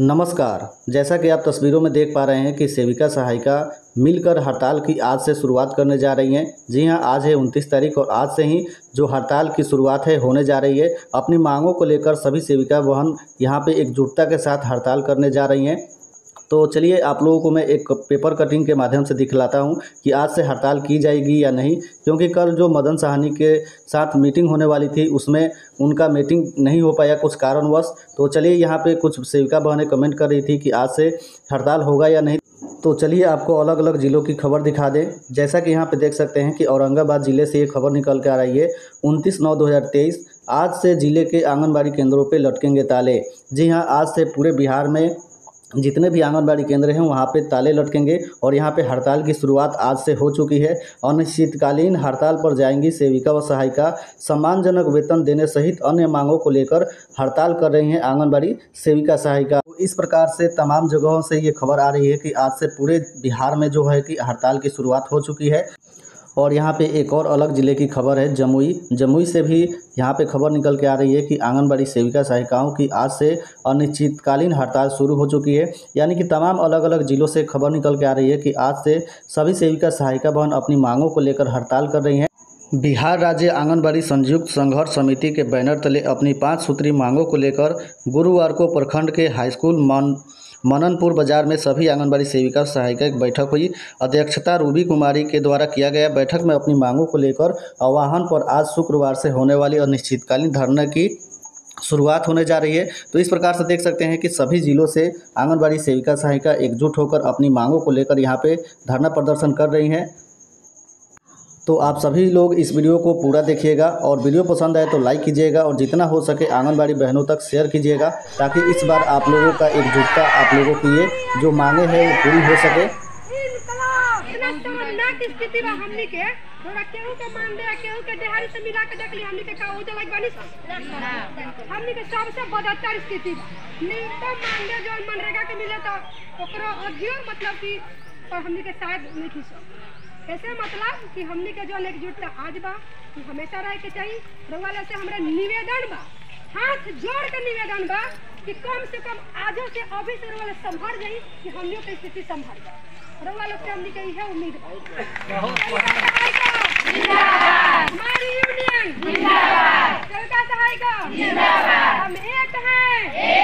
नमस्कार। जैसा कि आप तस्वीरों में देख पा रहे हैं कि सेविका सहायिका मिलकर हड़ताल की आज से शुरुआत करने जा रही हैं। जी हां, आज है 29 तारीख और आज से ही जो हड़ताल की शुरुआत है होने जा रही है। अपनी मांगों को लेकर सभी सेविका बहन यहां पे एकजुटता के साथ हड़ताल करने जा रही हैं। तो चलिए आप लोगों को मैं एक पेपर कटिंग के माध्यम से दिखलाता हूं कि आज से हड़ताल की जाएगी या नहीं, क्योंकि कल जो मदन साहनी के साथ मीटिंग होने वाली थी उसमें उनका मीटिंग नहीं हो पाया कुछ कारणवश। तो चलिए यहां पे कुछ सेविका बहनें कमेंट कर रही थी कि आज से हड़ताल होगा या नहीं। तो चलिए आपको अलग अलग ज़िलों की खबर दिखा दें। जैसा कि यहाँ पे देख सकते हैं कि औरंगाबाद ज़िले से ये खबर निकल के आ रही है, 29/9/2023 आज से ज़िले के आंगनबाड़ी केंद्रों पर लटकेंगे ताले। जी हाँ, आज से पूरे बिहार में जितने भी आंगनबाड़ी केंद्र हैं वहाँ पे ताले लटकेंगे और यहाँ पे हड़ताल की शुरुआत आज से हो चुकी है। अनिश्चितकालीन हड़ताल पर जाएंगी सेविका व सहायिका। सम्मानजनक वेतन देने सहित अन्य मांगों को लेकर हड़ताल कर रही हैं आंगनबाड़ी सेविका सहायिका। इस प्रकार से तमाम जगहों से ये खबर आ रही है कि आज से पूरे बिहार में जो है कि हड़ताल की शुरुआत हो चुकी है। और यहाँ पे एक और अलग ज़िले की खबर है, जमुई से भी यहाँ पे खबर निकल के आ रही है कि आंगनबाड़ी सेविका सहायिकाओं की आज से अनिश्चितकालीन हड़ताल शुरू हो चुकी है। यानी कि तमाम अलग अलग ज़िलों से खबर निकल के आ रही है कि आज से सभी सेविका सहायिका बहन अपनी मांगों को लेकर हड़ताल कर रही हैं। बिहार राज्य आंगनबाड़ी संयुक्त संघर्ष समिति के बैनर तले अपनी 5 सूत्री मांगों को लेकर गुरुवार को प्रखंड के हाईस्कूल मननपुर बाजार में सभी आंगनबाड़ी सेविका सहायिका एक बैठक हुई। अध्यक्षता रूबी कुमारी के द्वारा किया गया। बैठक में अपनी मांगों को लेकर आह्वान पर आज शुक्रवार से होने वाली अनिश्चितकालीन धरने की शुरुआत होने जा रही है। तो इस प्रकार से देख सकते हैं कि सभी जिलों से आंगनबाड़ी सेविका सहायिका एकजुट होकर अपनी मांगों को लेकर यहाँ पे धरना प्रदर्शन कर रही हैं। तो आप सभी लोग इस वीडियो को पूरा देखिएगा और वीडियो पसंद आए तो लाइक कीजिएगा और जितना हो सके आंगनबाड़ी बहनों तक शेयर कीजिएगा, ताकि इस बार आप लोगों का एकजुटता, आप लोगों की ये जो मांगे हैं वो पूरी हो सके। कैसे मतलब कि हमने के जो एकजुटता आज बा कि हमेशा रह के चाहिए। रउवाला से हमारा निवेदन बा, हाथ जोड़ के निवेदन बा कि कम से कम आजो से अभी से रउवाला संभर जाई कि हम लोग की स्थिति संभर जाए। रउवाला से हमने के यह उम्मीद बा। जिंदाबाद हमारी यूनियन, जिंदाबाद सेविका सहायिका, जिंदाबाद। हम एक हैं।